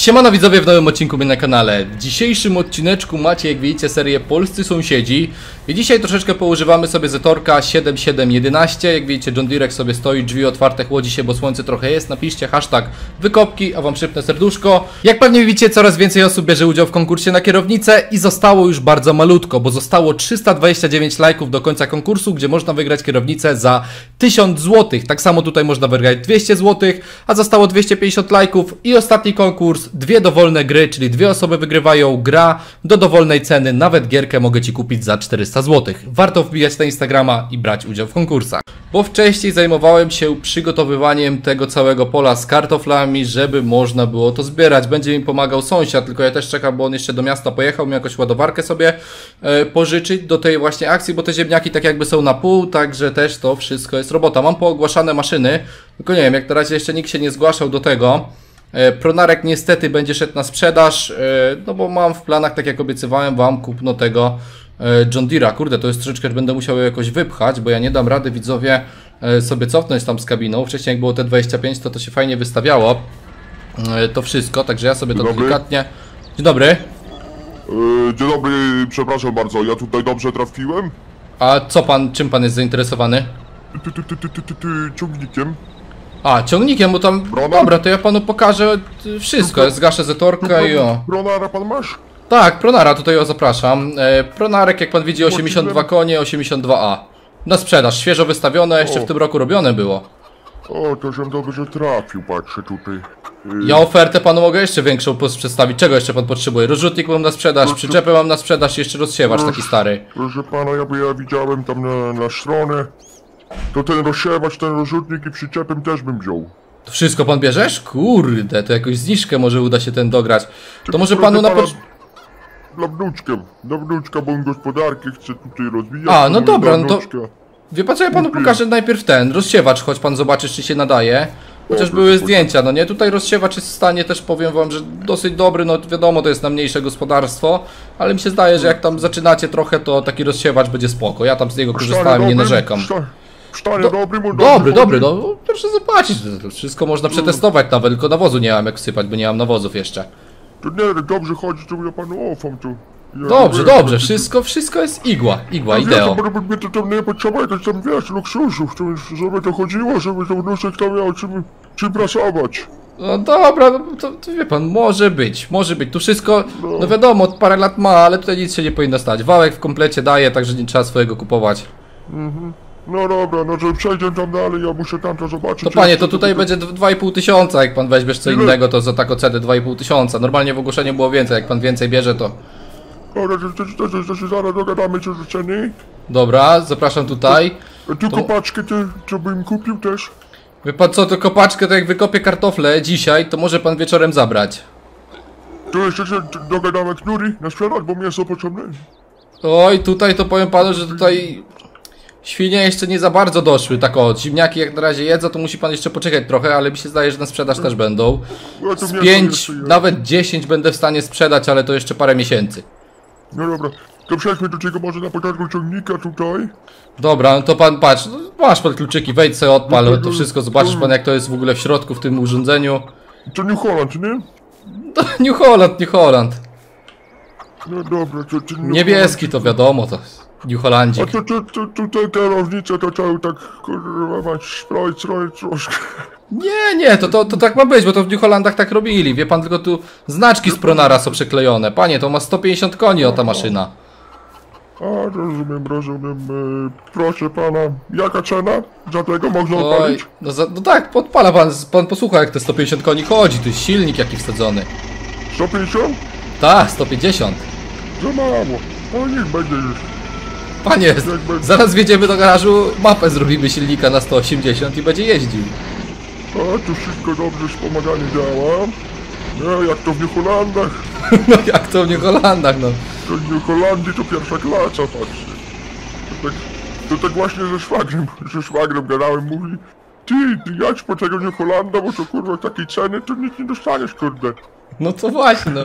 Siemano widzowie, w nowym odcinku mnie na kanale. W dzisiejszym odcineczku macie, jak widzicie, serię Polscy sąsiedzi. I dzisiaj troszeczkę poużywamy sobie zetorka 7711. Jak widzicie, John Deere sobie stoi, drzwi otwarte, chłodzi się, bo słońce trochę jest. Napiszcie hashtag wykopki, a wam szybne serduszko. Jak pewnie widzicie, coraz więcej osób bierze udział w konkursie na kierownicę i zostało już bardzo malutko, bo zostało 329 lajków do końca konkursu, gdzie można wygrać kierownicę za 1000 zł. Tak samo tutaj można wygrać 200 zł, a zostało 250 lajków i ostatni konkurs. Dwie dowolne gry, czyli dwie osoby wygrywają, gra do dowolnej ceny, nawet gierkę mogę Ci kupić za 400 zł. Warto wbijać na Instagrama i brać udział w konkursach. Bo wcześniej zajmowałem się przygotowywaniem tego całego pola z kartoflami, żeby można było to zbierać. Będzie mi pomagał sąsiad, tylko ja też czekam, bo on jeszcze do miasta pojechał, mi jakoś ładowarkę sobie pożyczyć do tej właśnie akcji, bo te ziemniaki tak jakby są na pół, także też to wszystko jest robota. Mam poogłaszane maszyny, tylko nie wiem, jak na razie jeszcze nikt się nie zgłaszał do tego. Pronarek niestety będzie szedł na sprzedaż, no bo mam w planach, tak jak obiecywałem wam, kupno tego John Deere'a. Kurde, to jest troszeczkę, że będę musiał ją jakoś wypchać, bo ja nie dam rady, widzowie, sobie cofnąć tam z kabiną. Wcześniej jak było te 25, to się fajnie wystawiało to wszystko, także ja sobie to delikatnie... Dzień dobry. Dzień dobry, przepraszam bardzo, ja tutaj dobrze trafiłem? A co pan, czym pan jest zainteresowany? Ciągnikiem. A, ciągnikiem, bo tam... Bronar? Dobra, to ja panu pokażę wszystko. Zgaszę zetorkę i o... Pronara pan masz? Tak, pronara, tutaj o zapraszam. Pronarek, jak pan widzi, 82 konie, 82A. Na sprzedaż, świeżo wystawione, jeszcze w tym roku robione było. O, to żem dobrze trafił, patrzę tutaj. Ja ofertę panu mogę jeszcze większą przedstawić. Czego jeszcze pan potrzebuje? Rozrzutnik mam na sprzedaż, przyczepę mam na sprzedaż, jeszcze rozsiewacz taki stary. Proszę pana, ja widziałem tam na stronę. To ten rozsiewacz, ten rozrzutnik i przyczepem też bym wziął. To wszystko pan bierzesz? Kurde, to jakąś zniżkę może uda się ten dograć. To może panu na początku... Dla wnuczka, bo on gospodarkę chce tutaj rozwijać. A, no dobra, no to... Wie pan co, ja panu pokażę najpierw ten rozsiewacz, choć pan zobaczysz, czy się nadaje. Chociaż były zdjęcia, no nie? Tutaj rozsiewacz jest w stanie, też powiem wam, że dosyć dobry, no wiadomo, to jest na mniejsze gospodarstwo, ale mi się zdaje, że jak tam zaczynacie trochę, to taki rozsiewacz będzie spoko. Ja tam z niego korzystałem, nie narzekam. Dobry, no proszę zobaczyć, wszystko można przetestować nawet, tylko nawozu nie mam jak wsypać, bo nie mam nawozów jeszcze. To nie, dobrze chodzi, to ja panu ufam tu. Dobrze, wszystko jest igła, ideo. Mnie to tam nie potrzeba jakoś tam, wiesz, luksusów, żeby to chodziło, żeby to wnuczek tam miał czym pracować. No dobra, to wie pan, może być, tu wszystko, no wiadomo, parę lat ma, ale tutaj nic się nie powinno stać. Wałek w komplecie daje, także nie trzeba swojego kupować. No dobra, no że przejdziemy tam dalej, ja muszę tam to zobaczyć. To panie, to tutaj będzie 2500, jak pan weźmiesz co innego, to za taką cenę 2500. Normalnie w ogłoszeniu było więcej, jak pan więcej bierze, to... Dobra, to się zaraz dogadamy co do ceny. Dobra, zapraszam tutaj. Tu kopaczkę, co bym kupił też? Wie pan co, to kopaczkę, to jak wykopię kartofle dzisiaj, to może pan wieczorem zabrać. To jeszcze się dogadamy knury na sprzedaż, bo mięso potrzebne. Oj, tutaj to powiem panu, że tutaj... Świnie jeszcze nie za bardzo doszły, tak o, ziemniaki jak na razie jedzą, to musi pan jeszcze poczekać trochę, ale mi się zdaje, że na sprzedaż też będą. Z 5, nawet 10 będę w stanie sprzedać, ale to jeszcze parę miesięcy. No dobra, to przejdźmy do czego może na początku ciągnika tutaj. Dobra, no to pan patrz, masz pan kluczyki, wejdź sobie, odpal, no to wszystko, zobaczysz pan jak to jest w ogóle w środku, w tym urządzeniu. To New Holland, nie? To New Holland. No dobra, to niebieski to wiadomo, to... New Holandzik. A tutaj kierownica to trzeba tak kurwa mać stroić troszkę. Nie, to tak ma być, bo to w New Holandach tak robili. Wie pan, tylko tu znaczki z Pronara są przeklejone. Panie, to ma 150 koni o ta maszyna. A, rozumiem. Proszę pana, jaka cena? Za tego można odpalić? No tak, podpala pan posłucha jak te 150 koni chodzi. Tu jest silnik jaki wsadzony. 150? Tak, 150. Za mało, a niech będzie już. Panie, zaraz wjedziemy do garażu, mapę zrobimy silnika na 180 i będzie jeździł. A, tu wszystko dobrze, wspomaganie działa. No, jak to w New Holandach. No, jak to w New Holandach, no. To w New Holandii to pierwsza klasa, patrzcie. To tak właśnie ze szwagrem gadałem, mówi ty jadź po tego New Holanda, bo to kurwa takiej ceny to nic nie dostaniesz, kurde. No to właśnie, no.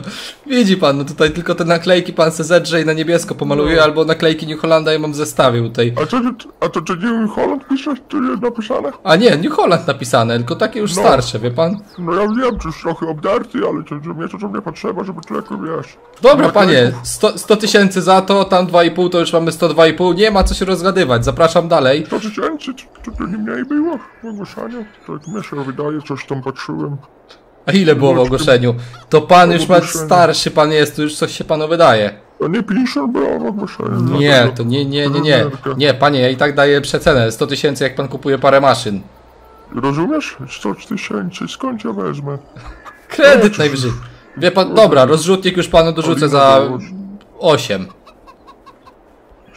Widzi pan, no tutaj tylko te naklejki pan se zedrze i na niebiesko pomaluje, no. Albo naklejki New Hollanda ja mam w zestawie tutaj. A to czy New Holland piszesz, czy jest napisane? A nie, New Holland napisane, tylko takie już no, starsze, wie pan? No ja wiem, czy już trochę obdarty, ale to mnie potrzeba, żeby człowieku wiesz. Dobra panie, 100 tysięcy za to, tam 2,5 to już mamy 102,5, nie ma co się rozgadywać, zapraszam dalej. 100 tysięcy? To nie mniej było w ogłoszeniu? Tak mi się wydaje, coś tam patrzyłem. A ile było w ogłoszeniu? To pan już ma starszy, pan jest, to już coś się panu wydaje. To nie 50 było w ogłoszeniu. Nie, to nie. Nie, panie, ja i tak daję przecenę. 100 tysięcy jak pan kupuje parę maszyn. Rozumiesz? 100 tysięcy, skąd ja wezmę? Kredyt najwyżej. Wie pan, dobra, rozrzutnik już panu dorzucę za 8.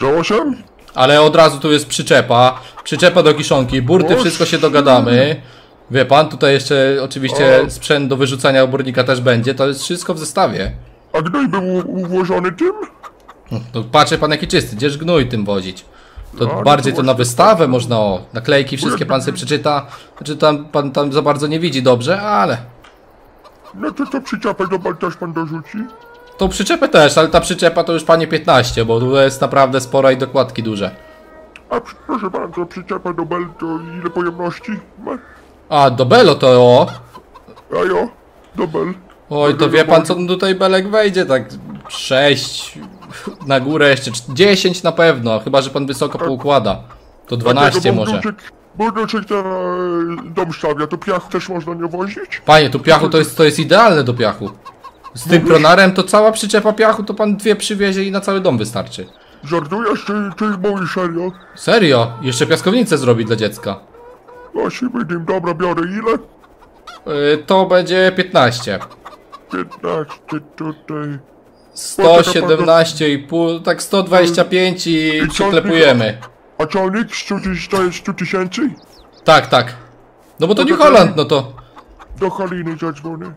Za 8? Ale od razu tu jest przyczepa. Przyczepa do kiszonki, burty, wszystko się dogadamy. Wie pan, tutaj jeszcze oczywiście sprzęt do wyrzucania obornika też będzie, to jest wszystko w zestawie. A gnój był ułożony tym? No patrzę pan jaki czysty, gdzież gnój tym wozić? To bardziej to na wystawę można, o, naklejki wszystkie pan sobie przeczyta. Znaczy pan tam za bardzo nie widzi dobrze, ale... No to co przyczepę też pan dorzuci? Tą przyczepę też, ale ta przyczepa to już panie 15, bo tu jest naprawdę spora i dokładki duże. A proszę pana, to przyczepa do bel to ile pojemności ma? A, do belo to o. A jo, do bel. Oj, to wie pan co tutaj belek wejdzie, tak 6 na górę jeszcze, 10 na pewno, chyba że pan wysoko poukłada. To 12 może. Burduczek to dom stawia, to piach też można nie wozić? Panie, tu piachu to jest idealne do piachu. Z tym pronarem to cała przyczepa piachu, to pan dwie przywiezie i na cały dom wystarczy. Żartujesz, czy mówisz serio? Serio? Jeszcze piaskownicę zrobi dla dziecka. Właśnie będę, dobra, biorę ile? To będzie 15. 15 tutaj... 117,5, tak 125 i przyklepujemy. A ciągnik to jest 100 tysięcy? Tak, tak. No bo to New Holland, no to... Do Haliny zadzwonię.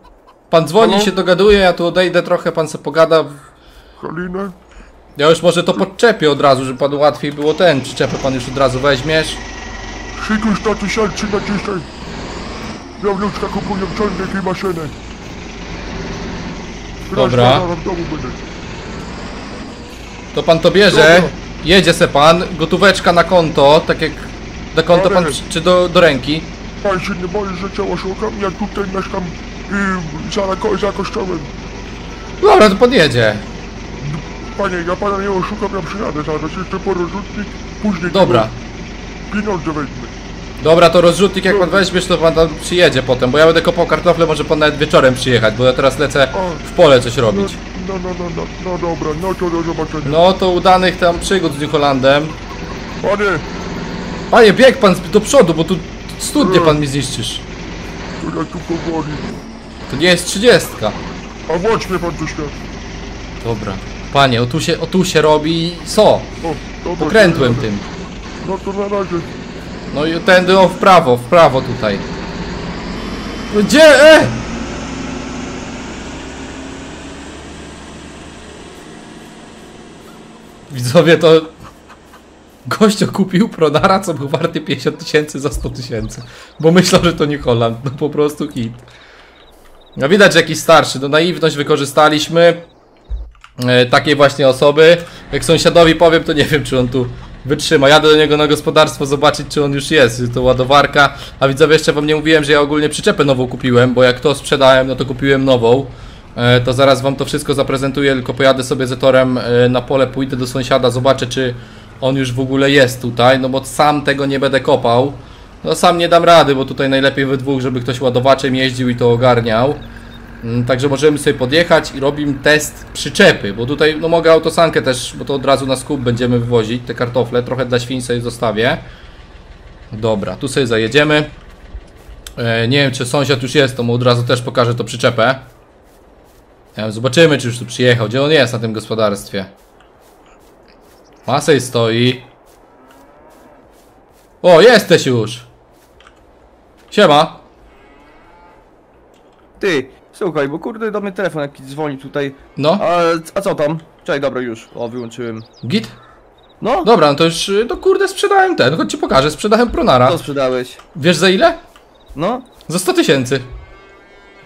Pan dzwoni, się dogaduje, ja tu odejdę trochę, pan se pogada. Halina? Ja już może to podczepię od razu, żeby panu łatwiej było ten. Przyczepę pan już od razu weźmiesz. Szykuj 100 tysięcy na dzisiaj. Ja wnuczka kupuję ciągnik i maszynę. Dobra. To pan to bierze. Dobra. Jedzie se pan. Gotóweczka na konto. Tak jak... Do konto pan czy do ręki? Pan się nie boi, że ciała szukam. Ja tutaj mieszkam za kościołem. Dobra, to pan jedzie. Panie, ja pana nie oszukam, ja przyjadę zaraz. Jeszcze po rozrzutnik, później... Dobra. Pieniądze weźmy. Dobra, to rozrzutnik jak pan weźmiesz, to pan tam przyjedzie potem, bo ja będę kopał kartofle, może pan nawet wieczorem przyjechać, bo ja teraz lecę w pole coś robić. No dobra, no to do zobaczenia. No to udanych tam przygód z New Hollandem. Panie! Panie, bieg pan do przodu, bo tu studnie pan mi zniszczysz. To ja tu powoli. To nie jest 30. A włącz mnie pan tu świat. Dobra. Panie, o tu się robi co? Pokrętłem tym. No to na razie. No i tędy w prawo tutaj. Gdzie? Widzowie, to... Gościo kupił pronara, co był warty 50 tysięcy za 100 tysięcy. Bo myślał, że to New Holland. No po prostu hit. No widać, że jakiś starszy. No naiwność wykorzystaliśmy. Takiej właśnie osoby. Jak sąsiadowi powiem, to nie wiem, czy on tu... wytrzyma. Jadę do niego na gospodarstwo zobaczyć, czy on już jest. To ładowarka. A widzowie, jeszcze wam nie mówiłem, że ja ogólnie przyczepę nową kupiłem, bo jak to sprzedałem, no to kupiłem nową. To zaraz wam to wszystko zaprezentuję, tylko pojadę sobie zetorem na pole, pójdę do sąsiada, zobaczę, czy on już w ogóle jest tutaj, no bo sam tego nie będę kopał. No sam nie dam rady, bo tutaj najlepiej we dwóch, żeby ktoś ładowaczem jeździł i to ogarniał. Także możemy sobie podjechać i robimy test przyczepy, bo tutaj no mogę autosankę też, bo to od razu na skup będziemy wywozić te kartofle, trochę dla świń sobie zostawię. Dobra, tu sobie zajedziemy. Nie wiem, czy sąsiad już jest, to mu od razu też pokażę to przyczepę. Zobaczymy, czy już tu przyjechał, gdzie on jest na tym gospodarstwie. Masej stoi. O, jesteś już. Siema. Ty, słuchaj, bo kurde do mnie telefon jakiś dzwoni tutaj. No. A co tam? Czekaj, dobra, już. O, wyłączyłem. Git? No. Dobra, no to już, no kurde, sprzedałem ten. Chodź ci pokażę, sprzedałem pronara. Co sprzedałeś? Wiesz za ile? No. Za 100 tysięcy.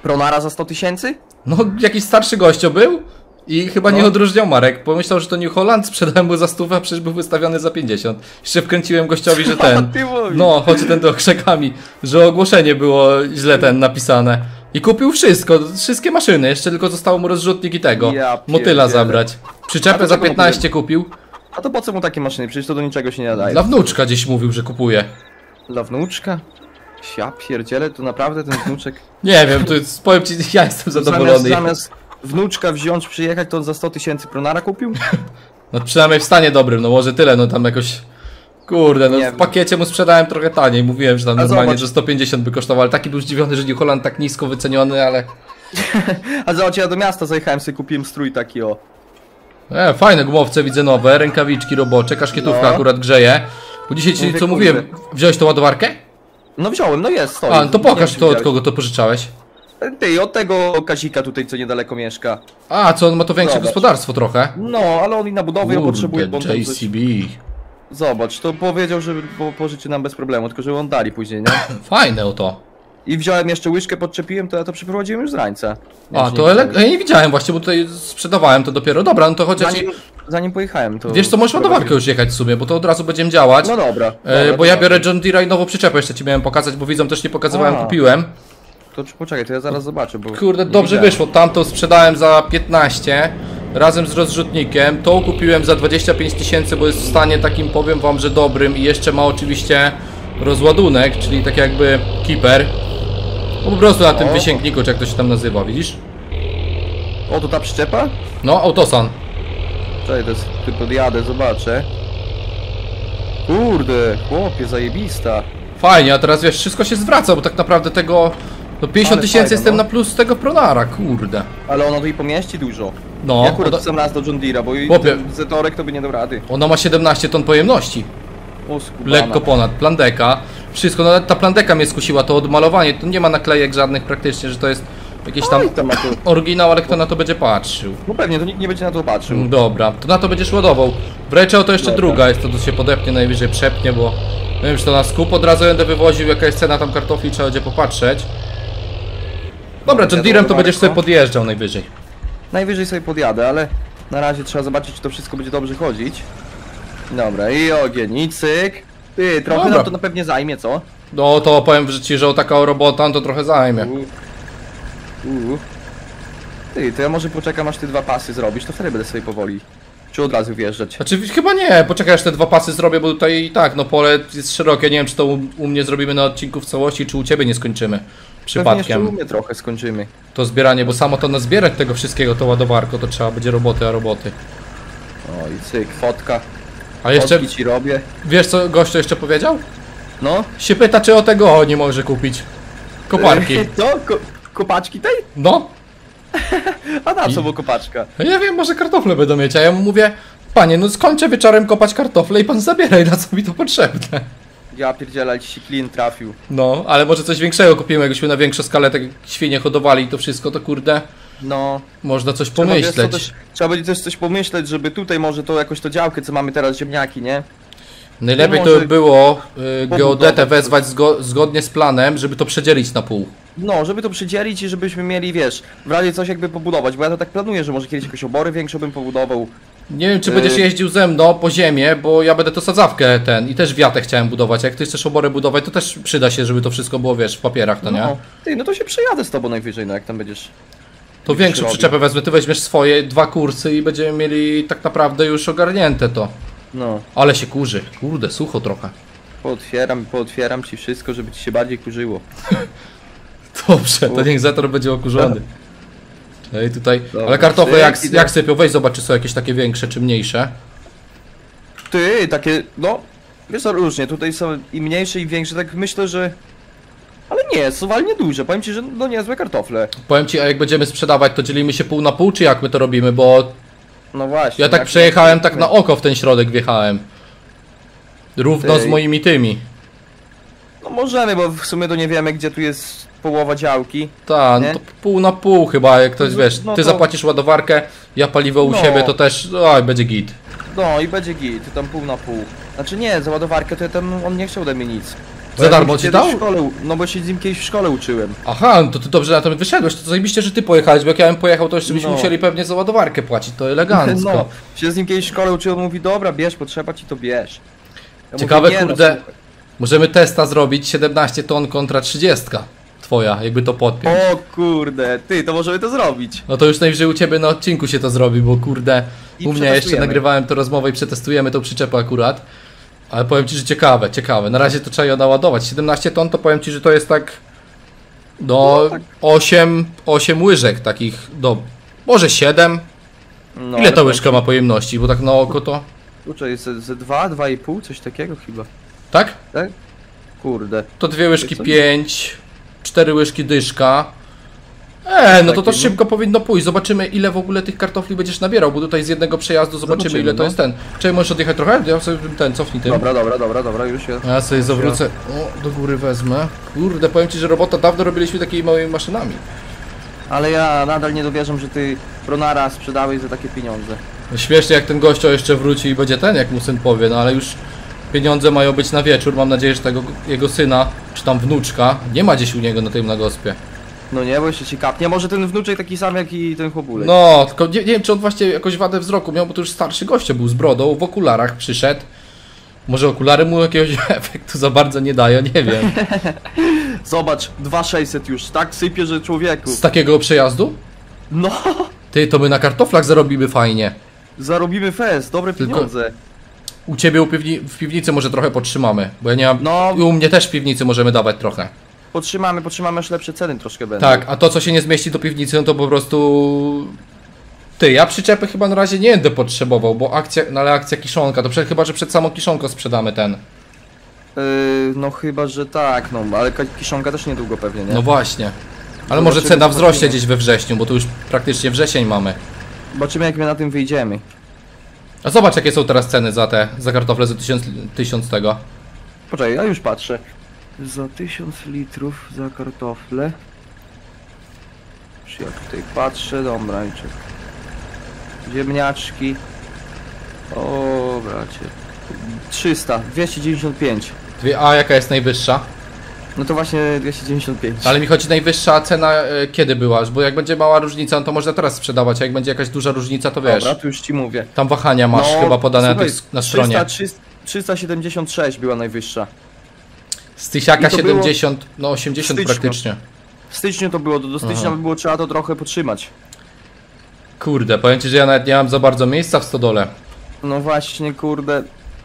Pronara za 100 tysięcy? No, jakiś starszy gościo był i chyba nie odróżniał marek. Pomyślał, że to New Holland, sprzedałem mu za 100, a przecież był wystawiany za 50. Jeszcze wkręciłem gościowi, że ten... No, chodź ten do krzakami, że ogłoszenie było źle ten napisane. I kupił wszystko, wszystkie maszyny, jeszcze tylko zostało mu rozrzutnik i tego. Motyla zabrać. Przyczepę za 15 kupił. A to po co mu takie maszyny? Przecież to do niczego się nie nadaje. Dla wnuczka gdzieś mówił, że kupuje. Dla wnuczka? Ja pierdzielę, to naprawdę ten wnuczek... Nie wiem, to jest, powiem ci, ja jestem zadowolony. Zamiast wnuczka wziąć, przyjechać, to on za 100 000 pronara kupił? No przynajmniej w stanie dobrym, no może tyle, no tam jakoś... Kurde, no nie w wiem. Pakiecie mu sprzedałem trochę taniej, mówiłem, że tam normalnie, że 150 by kosztował, ale taki był zdziwiony, że New Holland tak nisko wyceniony, ale... A zobacz, ja do miasta zajechałem sobie, kupiłem strój taki, o. Fajne gumowce, widzę nowe, rękawiczki robocze, kaszkietówka no. Akurat grzeje. Bo dzisiaj ci, co mówiłem, wziąłeś tą ładowarkę? No wziąłem, no jest, stoi. A, to pokaż to, od kogo to pożyczałeś. Ty, od tego Kazika tutaj, co niedaleko mieszka. A, co on ma to większe gospodarstwo trochę? No, ale on i na budowę ją potrzebuje. Kurde, JCB. Zobacz, to powiedział, że pożyczy nam bez problemu, tylko żeby on dali później, nie? Fajne o to. I wziąłem jeszcze łyżkę, podczepiłem, to ja to przeprowadziłem już z rańca. A, to ja nie widziałem właśnie, bo tutaj sprzedawałem to dopiero. Dobra, no to chociaż... Zanim pojechałem to... Wiesz co, możesz ładowarkę już jechać w sumie, bo to od razu będziemy działać. No dobra. Bo ja biorę John Deere i nową przyczepę jeszcze ci miałem pokazać, bo widzą też nie pokazywałem, kupiłem. To poczekaj, to ja zaraz zobaczę, bo... Kurde, dobrze wyszło, tamtą sprzedałem za 15 razem z rozrzutnikiem, tą kupiłem za 25 000, bo jest w stanie takim, powiem wam, że dobrym i jeszcze ma oczywiście rozładunek, czyli tak jakby keeper. No po prostu na tym wysięgniku, czy jak to się tam nazywa, widzisz? O, to ta przyczepa? No, autosan. Czekaj, to jest, ty podjadę, zobaczę. Kurde, chłopie, zajebista. Fajnie, a teraz wiesz, wszystko się zwraca, bo tak naprawdę tego... No 50 000 jestem na plus tego pronara, kurde. Ale ona tu i pomieści dużo. No. Ja akurat sam raz do John Deere'a, bo i zetorek to by nie dał rady. Ona ma 17 ton pojemności. O, lekko ponad, plandeka. Wszystko, no ta plandeka mnie skusiła, to odmalowanie, to nie ma naklejek żadnych praktycznie, że to jest jakiś tam oryginał, ale kto na to będzie patrzył? No pewnie, to nikt nie będzie na to patrzył. Dobra, to na to będziesz ładował. Wreczał to jeszcze druga jest, to się podepnie, najwyżej przepnie, bo... Nie wiem, czy to na skup od razu będę wywoził, jaka jest cena tam kartofli, trzeba będzie popatrzeć. Dobra, John Deere'em to będziesz sobie podjeżdżał najwyżej. Najwyżej sobie podjadę, ale na razie trzeba zobaczyć, czy to wszystko będzie dobrze chodzić. Dobra, i ogienicyk. Ty, trochę nam to na pewnie zajmie, co? No to powiem ci, że o taka robota to trochę zajmie. Ty, to ja może poczekam, aż te dwa pasy zrobisz, to wtedy będę sobie powoli. Czy od razu wjeżdżać? Znaczy, chyba nie, poczekaj, aż te dwa pasy zrobię, bo tutaj i tak, no pole jest szerokie, nie wiem, czy to u mnie zrobimy na odcinku w całości, czy u ciebie nie skończymy. Przypadkiem. Pewnie jeszcze trochę skończymy. To zbieranie, bo samo to nazbierać tego wszystkiego, to ładowarko, to trzeba będzie roboty. O i cyk, fotka. A jeszcze ci robię. Wiesz co gościu jeszcze powiedział? No? Się pyta, czy o tego nie może kupić. Koparki. No, kopaczki tej? No. A na co, bo kopaczka? Ja wiem, może kartofle będą mieć, a ja mu mówię, panie, no skończę wieczorem kopać kartofle i pan zabieraj, na co mi to potrzebne. Ja pierdzielę, ci klin trafił. No, ale może coś większego kupimy, jakbyśmy na większą skalę tak świnie hodowali i to wszystko, to kurde. No. Można coś pomyśleć. Trzeba będzie też coś pomyśleć, żeby tutaj może to jakoś to działkę, co mamy teraz, ziemniaki, nie? Najlepiej to by było geodetę wezwać zgodnie z planem, żeby to przedzielić na pół. No, żeby to przydzielić i żebyśmy mieli, wiesz, w razie coś jakby pobudować, bo ja to tak planuję, że może kiedyś jakieś obory większe bym pobudował. Nie wiem, czy będziesz jeździł ze mną po ziemię, bo ja będę to sadzawkę i też wiatę chciałem budować. Jak ty chcesz obory budować, to też przyda się, żeby to wszystko było, wiesz, w papierach, to nie? Ty, no to się przejadę z tobą najwyżej, no jak tam będziesz... To większą przyczepę wezmę, ty weźmiesz swoje, dwa kursy i będziemy mieli tak naprawdę już ogarnięte to. No. Ale się kurzy, kurde, sucho trochę. Pootwieram ci wszystko, żeby ci się bardziej kurzyło. Dobrze, to niech zetor będzie okurzony. I tutaj. Dobra, ale kartofle jak sypią, weź zobacz, czy są jakieś takie większe, czy mniejsze. Ty, takie, no, wiesz, różnie, tutaj są i mniejsze, i większe, tak myślę, że... Ale nie, są walnie duże, powiem ci, że no niezłe kartofle. Powiem ci, a jak będziemy sprzedawać, to dzielimy się pół na pół, czy jak my to robimy, bo... No właśnie. Ja tak przejechałem, tak na oko w ten środek wjechałem. Równo z moimi tymi. No możemy, bo w sumie to nie wiemy, gdzie tu jest... Połowa działki. Tak, no to pół na pół chyba, jak ktoś wiesz, ty zapłacisz ładowarkę, ja paliwo u siebie, to też, oj, będzie git. No i będzie git, tam pół na pół. Znaczy nie, za ładowarkę to ja tam, on nie chciał ode mnie nic. Za darmo ci dał? No bo się z nim kiedyś w szkole uczyłem. Aha, no to ty dobrze na to wyszedłeś, to zajebiście, że ty pojechałeś, bo jak ja bym pojechał, to jeszcze byśmy musieli pewnie za ładowarkę płacić, to elegancko. No, się z nim kiedyś w szkole uczyłem, mówi dobra, bierz, potrzeba ci, to bierz. Ja ciekawe, mówię, kurde, no, możemy testa zrobić, 17 ton kontra 30. Twoja, jakby to podpiąć. O kurde, ty, to możemy to zrobić. No to już najwyżej u ciebie na odcinku się to zrobi, bo kurde, u mnie jeszcze nagrywałem to rozmowę i przetestujemy tą przyczepę akurat. Ale powiem ci, że ciekawe, ciekawe. Na razie to trzeba ją naładować. 17 ton to powiem ci, że to jest tak... No, no tak. 8 łyżek takich, do, może 7. No, ile ta łyżka ma pojemności? Bo tak na oko to... Kurczę, jest ze 2, 2,5, coś takiego chyba. Tak? Tak? Kurde. To 2 łyżki 5, 4 łyżki dyszka. No to szybko powinno pójść. Zobaczymy, ile w ogóle tych kartofli będziesz nabierał, bo tutaj z jednego przejazdu zobaczymy ile to jest ten. Czekaj, możesz odjechać trochę? Ja sobie ten, cofnij tym. Dobra, dobra, dobra, dobra, już się... Ja sobie zawrócę. O, do góry wezmę. Kurde, powiem ci, że robota dawno robiliśmy takimi małymi maszynami. Ale ja nadal nie dowierzam, że ty pronara sprzedałeś za takie pieniądze. Śmiesznie, jak ten gościo jeszcze wróci i będzie ten, jak mu syn powie, no ale już pieniądze mają być na wieczór. Mam nadzieję, że tego jego syna, czy tam wnuczka, nie ma gdzieś u niego na tym na gospie. No nie, bo jeszcze ci kapnie. Może ten wnuczek taki sam jak i ten chłopulek. No, tylko nie wiem, czy on właśnie jakąś wadę wzroku miał, bo to już starszy gościo był z brodą, w okularach przyszedł. Może okulary mu jakiegoś efektu za bardzo nie dają, nie wiem. Zobacz, 2600 już, tak sypie, że człowieku. Z takiego przejazdu? No. Ty, to my na kartoflach zarobimy fajnie. Zarobimy fest, dobre pieniądze. Tylko u ciebie w piwnicy może trochę podtrzymamy, bo ja nie mam... No. U mnie też w piwnicy możemy dawać trochę. Potrzymamy, potrzymamy, aż lepsze ceny troszkę będą. Tak, a to co się nie zmieści do piwnicy, no to po prostu... Ty, ja przyczepy chyba na razie nie będę potrzebował, bo akcja, no ale akcja kiszonka, to chyba, że przed samą kiszonką sprzedamy ten. No chyba, że tak, no ale kiszonka też niedługo pewnie, nie? No właśnie. Ale może cena wzrośnie gdzieś we wrześniu, bo to już praktycznie wrzesień mamy. Zobaczymy, jak my na tym wyjdziemy. A zobacz, jakie są teraz ceny za kartofle za 1000 tego. Poczekaj, ja już patrzę. Za 1000 litrów za kartofle. Już jak tutaj patrzę, dobra, i czek. Ziemniaczki. O, bracie. 300, 295. A jaka jest najwyższa? No to właśnie 295. Ale mi chodzi najwyższa cena kiedy była, bo jak będzie mała różnica, no to można teraz sprzedawać, a jak będzie jakaś duża różnica, to wiesz. Dobra, tu już ci mówię. Tam wahania masz no, chyba podane słuchaj, na stronie. 376 była najwyższa. Z tysiaka 70, no 80 praktycznie. W styczniu to było, do stycznia by było trzeba to trochę potrzymać. Kurde, powiem ci, że ja nawet nie mam za bardzo miejsca w stodole. No właśnie, kurde.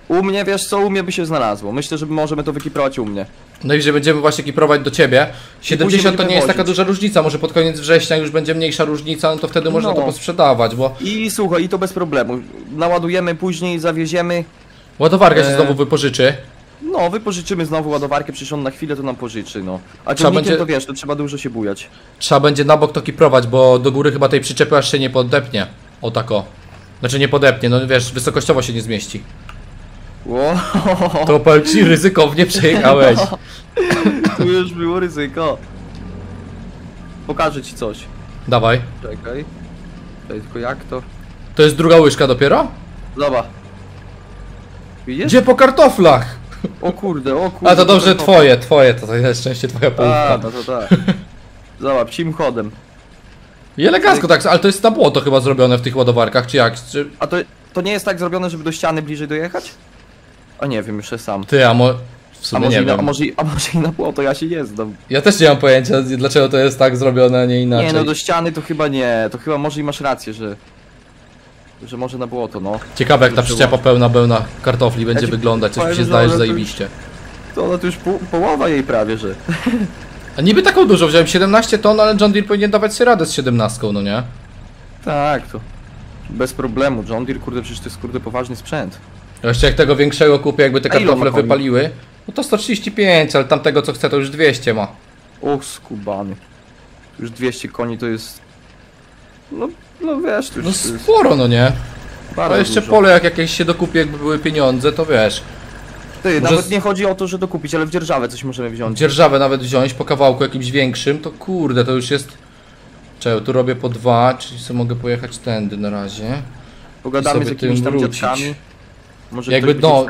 U mnie, wiesz co, u mnie by się znalazło. Myślę, że możemy to wykiprować u mnie. No i że będziemy właśnie kiprować do ciebie. 70 to nie jest taka duża różnica, może pod koniec września już będzie mniejsza różnica, no to wtedy można to posprzedawać, bo... I słuchaj, i to bez problemu. Naładujemy, później zawieziemy. Ładowarka się znowu wypożyczy. No, wypożyczymy znowu ładowarkę, przecież on na chwilę to nam pożyczy, no. A ciągnikiem będzie... to wiesz, to trzeba dużo się bujać. Trzeba będzie na bok to kiprować, bo do góry chyba tej przyczepy aż się nie podepnie. O tak o. Znaczy nie podepnie, no wiesz, wysokościowo się nie zmieści. Wow. To powiem ci, ryzykownie przejechałeś. Tu już było ryzyko. Pokażę ci coś. Dawaj. Czekaj. Czekaj, tylko jak to? To jest druga łyżka dopiero? Zobacz. Widzisz? Gdzie po kartoflach? O kurde... A to dobrze twoje, to jest szczęście twoja połówka. A, no to tak. Zobacz, psim chodem. I elegancko tak, ale to jest na błoto chyba zrobione w tych ładowarkach, czy jak? Czy... A to nie jest tak zrobione, żeby do ściany bliżej dojechać? A nie wiem, jeszcze sam. Ty, w sumie nie wiem. A może i na błoto, ja się nie znam. Ja też nie mam pojęcia, dlaczego to jest tak zrobione, a nie inaczej. Nie, no do ściany to chyba nie, to chyba może i masz rację, że może na błoto, no. Ciekawe jak ta przyczepa pełna kartofli będzie wyglądać, coś mi się zdajesz zajebiście. To ona to już połowa jej prawie, że... A niby taką dużo wziąłem, 17 ton, ale John Deere powinien dawać sobie radę z 17, no nie? Tak, to bez problemu, John Deere, kurde, przecież to jest, kurde, poważny sprzęt. Jeszcze jak tego większego kupię, jakby te kartofle wypaliły, no to 135, ale tamtego co chce to już 200 ma. Och, skubany. Już 200 koni to jest... No wiesz, to już no sporo, jest... no nie? Bardzo jeszcze dużo. Pole, jak jakieś się dokupi, jakby były pieniądze, to wiesz. Ty, może nawet nie chodzi o to, że dokupić, ale w dzierżawę coś możemy wziąć. W dzierżawę nawet wziąć, po kawałku jakimś większym, to kurde, to już jest... Czekaj, tu robię po 2, czyli sobie mogę pojechać tędy na razie. Pogadamy z jakimiś tam dziadkami. Może jakby no...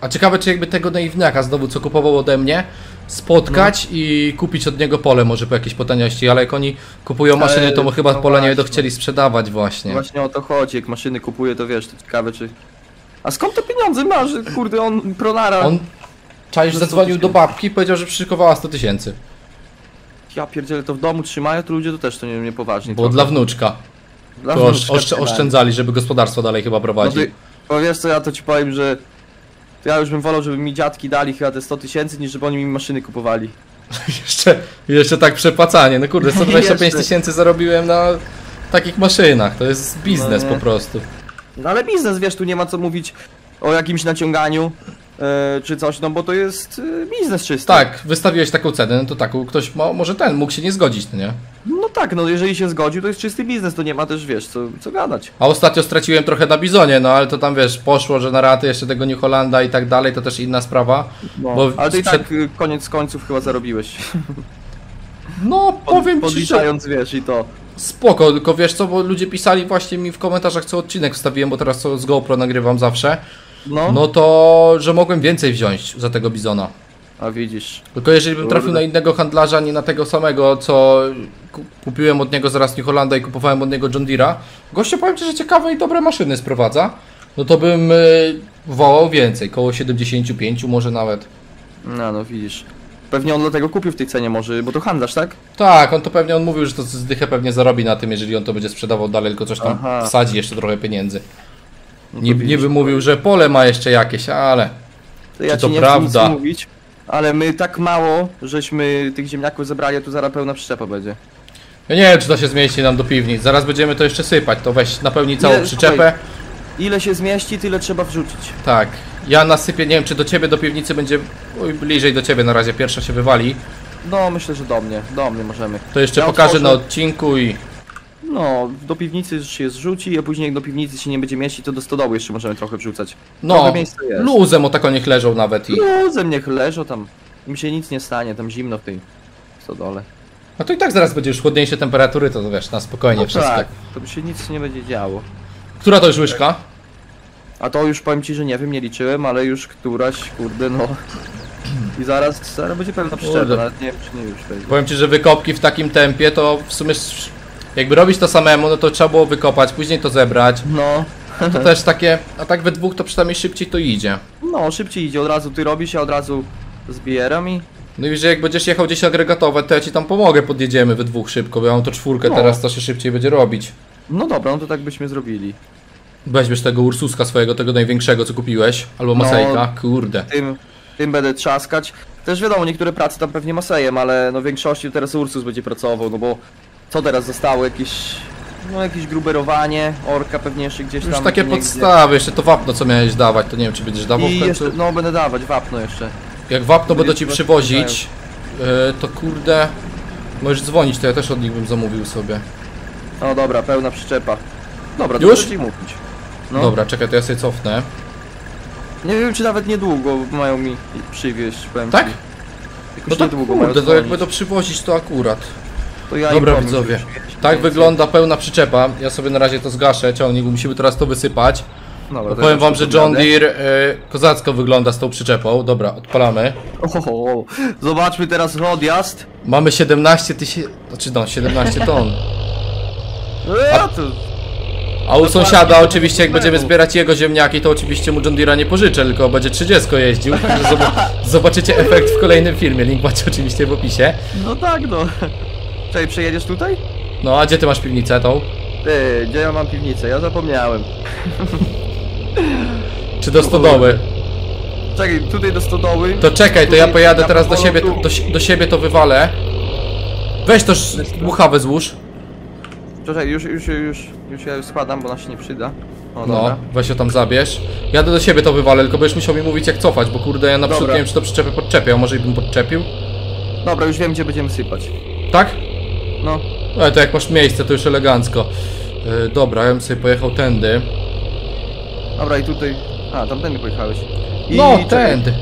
A ciekawe, czy jakby tego naiwniaka znowu, co kupował ode mnie, spotkać i kupić od niego pole może po jakiejś potaniaści, ale jak oni kupują maszyny, to mu chyba no pole nie będą chcieli sprzedawać właśnie. Właśnie o to chodzi, jak maszyny kupuje, to wiesz, to ciekawe czy... A skąd te pieniądze masz, kurde, on pronara? On czaisz, zadzwonił do babki i powiedział, że przyszykowała 100 tysięcy. Ja pierdzielę, to w domu trzymają, to ludzie to też to niepoważni. Bo dla wnuczka. Dla to wnuczka oszczędzali, żeby gospodarstwo dalej chyba prowadzić. No ty, bo wiesz co, ja to ci powiem, że... Ja już bym wolał, żeby mi dziadki dali chyba te 100 tysięcy, niż żeby oni mi maszyny kupowali. jeszcze tak przepłacanie, no kurde, 125 tysięcy zarobiłem na takich maszynach, to jest biznes no po prostu. No ale biznes, wiesz, tu nie ma co mówić o jakimś naciąganiu czy coś, no bo to jest biznes czysty. Tak, wystawiłeś taką cenę, no to taką ktoś ma, może ten mógł się nie zgodzić, no nie? No tak, no jeżeli się zgodził, to jest czysty biznes, to nie ma też, wiesz, co gadać. A ostatnio straciłem trochę na Bizonie, no ale to tam, wiesz, poszło, że na raty jeszcze tego New Hollanda i tak dalej, to też inna sprawa. No, bo ale ty i tak koniec końców chyba zarobiłeś. No, powiem ci, podliczając, wiesz, i to... Spoko, tylko wiesz co, bo ludzie pisali właśnie mi w komentarzach, co odcinek wstawiłem, bo teraz z GoPro nagrywam zawsze. No, no to, że mogłem więcej wziąć za tego Bizona. A widzisz. Tylko jeżeli bym trafił na innego handlarza, nie na tego samego, co kupiłem od niego zaraz New Hollanda i kupowałem od niego John Deere'a. Gościu, powiem ci, że ciekawe i dobre maszyny sprowadza. No to bym wołał więcej, koło 75 może nawet. No, no widzisz. Pewnie on dlatego kupił w tej cenie może, bo to handlarz, tak? Tak, on to pewnie, on mówił, że to zdychę pewnie zarobi na tym, jeżeli on to będzie sprzedawał dalej, tylko coś tam wsadzi jeszcze trochę pieniędzy. No nie by mówił, że pole ma jeszcze jakieś, ale... To ja to nie prawda? Chcę nic mówić, ale my tak mało, żeśmy tych ziemniaków zebrali, a tu zaraz pełna przyczepa będzie. Ja nie wiem, czy to się zmieści nam do piwnic, zaraz będziemy to jeszcze sypać, to weź napełni całą przyczepę. Ile się zmieści, tyle trzeba wrzucić. Tak. Ja nasypię, nie wiem, czy do ciebie do piwnicy będzie... Oj, bliżej do ciebie na razie, pierwsza się wywali. No, myślę, że do mnie możemy. To jeszcze ja pokażę na odcinku i... No, do piwnicy się zrzuci, a później jak do piwnicy się nie będzie mieścić, to do stodoły jeszcze możemy trochę wrzucać. No, luzem o tako niech leżą nawet i... Luzem niech leżą tam, im się nic nie stanie, tam zimno w tej stodole. No to i tak zaraz będzie już chłodniejsze temperatury, to wiesz, na spokojnie no wszystko. Tak, to się nic nie będzie działo. Która to już łyżka? A to już powiem ci, że nie wiem, nie liczyłem, ale już któraś, kurde, no. I zaraz będzie pewna przyczepa, nawet nie wiem, czy nie już będzie. Powiem ci, że wykopki w takim tempie to w sumie jakby robić to samemu, no to trzeba było wykopać, później to zebrać. No. To też takie, a tak we dwóch to przynajmniej szybciej to idzie. No, szybciej idzie, od razu ty robisz, ja od razu zbieram i... No i że jak będziesz jechał gdzieś agregatowe, to ja ci tam pomogę, podjedziemy we dwóch szybko, bo ja mam to czwórkę, no. Teraz to się szybciej będzie robić. No dobra, no to tak byśmy zrobili. Weźmiesz tego Ursuska swojego, tego największego, co kupiłeś, albo masejka, no, kurde. Tym będę trzaskać. Też wiadomo, niektóre prace tam pewnie masejem, ale no w większości teraz Ursus będzie pracował, no bo co teraz zostało? Jakieś gruberowanie, orka pewnie jeszcze gdzieś tam. Już takie podstawy, jeszcze to wapno, co miałeś dawać, to nie wiem, czy będziesz dawał w końcu. No będę dawać wapno jeszcze. Jak wapno będą ci przywozić, to kurde, możesz dzwonić, to ja też od nich bym zamówił sobie. No dobra, pełna przyczepa. Dobra, to już? Ci mówić. No. Dobra, czekaj, to ja sobie cofnę. Nie wiem, czy nawet niedługo mają mi przywieźć, powiem tak? No tak, kurde, to jak będą przywozić, to akurat. To ja dobra, widzowie. Tak wygląda pełna przyczepa. Ja sobie na razie to zgaszę, ciągnik, musimy teraz to wysypać. Dobra, to powiem wam, że John Deere kozacko wygląda z tą przyczepą. Dobra, odpalamy. Ohoho. Zobaczmy teraz odjazd. Mamy 17 tysięcy... Znaczy no, 17 ton. A u sąsiada oczywiście jak będziemy zbierać jego ziemniaki, to oczywiście mu John Deere'a nie pożyczę, tylko będzie 30 jeździł. Zobaczycie efekt w kolejnym filmie, link macie oczywiście w opisie. No tak no. Czekaj, przejedziesz tutaj? No a gdzie ty masz piwnicę tą? Ty, gdzie ja mam piwnicę? Ja zapomniałem. Czy do stodoły? Czekaj, tutaj do stodoły. To czekaj, to ja pojadę teraz do siebie to wywalę. Weź to buchawę złóż. Czekaj, już ja składam, bo ona się nie przyda. O, no, dobra. Weź się tam zabierz. Jadę do siebie to wywalę, tylko będziesz musiał mi mówić jak cofać, bo kurde ja na przód nie wiem czy to przyczepę podczepię, a może i bym podczepił. Dobra, już wiem gdzie będziemy sypać. Tak? No. Ale to jak masz miejsce to już elegancko. Dobra, ja bym sobie pojechał tędy. Dobra i tutaj... A, tamtędy pojechałeś. No, tędy.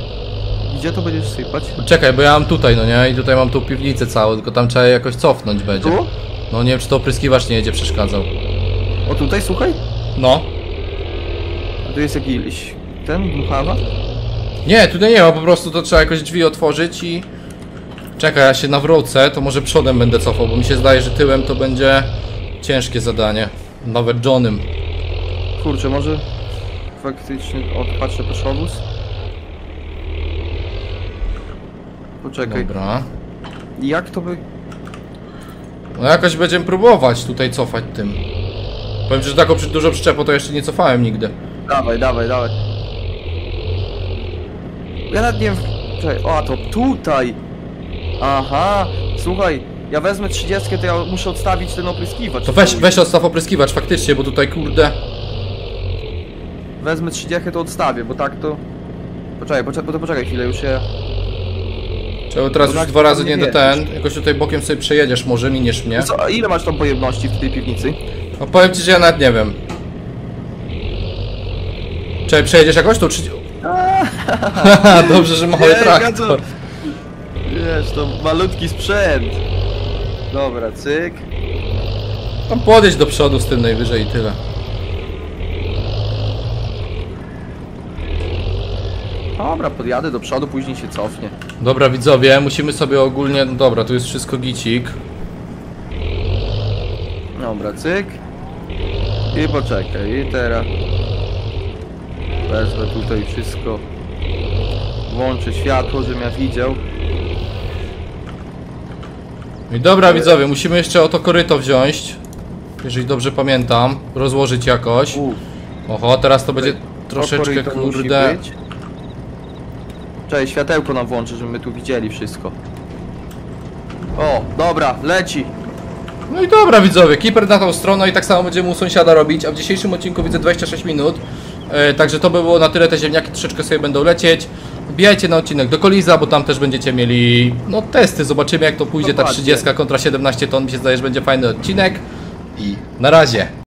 Gdzie to będziesz sypać? Czekaj, bo ja mam tutaj, no nie? I tutaj mam tą piwnicę całą, tylko tam trzeba jakoś cofnąć będzie. Tu? No nie wiem, czy to opryskiwacz nie będzie przeszkadzał. O tutaj, słuchaj? No. A tu jest jakiś ten, dmuchawa? Nie, tutaj nie ma, po prostu to trzeba jakoś drzwi otworzyć i... Czekaj, ja się nawrócę, to może przodem będę cofał, bo mi się zdaje, że tyłem to będzie ciężkie zadanie. Nawet Johnem. Kurczę, może faktycznie... O, patrzę, poszłobus. Poczekaj. Dobra. Jak to by... No jakoś będziemy próbować tutaj cofać tym. Powiem ci, że taką dużo przyczepą to jeszcze nie cofałem nigdy. Dawaj, dawaj, dawaj. Ja nawet nie... Czekaj, o, a to tutaj! Aha, słuchaj, ja wezmę 30, to ja muszę odstawić ten opryskiwacz. To weź odstaw opryskiwacz faktycznie, bo tutaj kurde... Wezmę 30, to odstawię, bo tak to... Poczekaj chwilę, już się... Czemu teraz już dwa razy nie do ten, jakoś tutaj bokiem sobie przejedziesz może, miniesz mnie. Co, ile masz tam pojemności w tej piwnicy? No powiem ci, że ja nawet nie wiem. Czekaj, przejedziesz jakoś to? Czy... Dobrze, że mały traktor. Wiesz, to malutki sprzęt. Dobra, cyk. Tam podejść do przodu z tym najwyżej i tyle. Dobra, podjadę do przodu, później się cofnie. Dobra widzowie, musimy sobie ogólnie... No dobra, tu jest wszystko gicik. Dobra, cyk. I poczekaj, i teraz... Wezmę tutaj wszystko. Włączę światło, żebym ja widział. I dobra widzowie, musimy jeszcze o to koryto wziąć. Jeżeli dobrze pamiętam. Rozłożyć jakoś. Oho, teraz to będzie troszeczkę kurde... Cześć, światełko nam włączy, żeby my tu widzieli wszystko. O, dobra, leci. No i dobra widzowie, keeper na tą stronę i tak samo będziemy u sąsiada robić, a w dzisiejszym odcinku widzę 26 minut. Także to by było na tyle, te ziemniaki troszeczkę sobie będą lecieć. Wbijajcie na odcinek do Koliza, bo tam też będziecie mieli no testy, zobaczymy jak to pójdzie, ta 30 kontra 17 ton, mi się zdaje, że będzie fajny odcinek i na razie.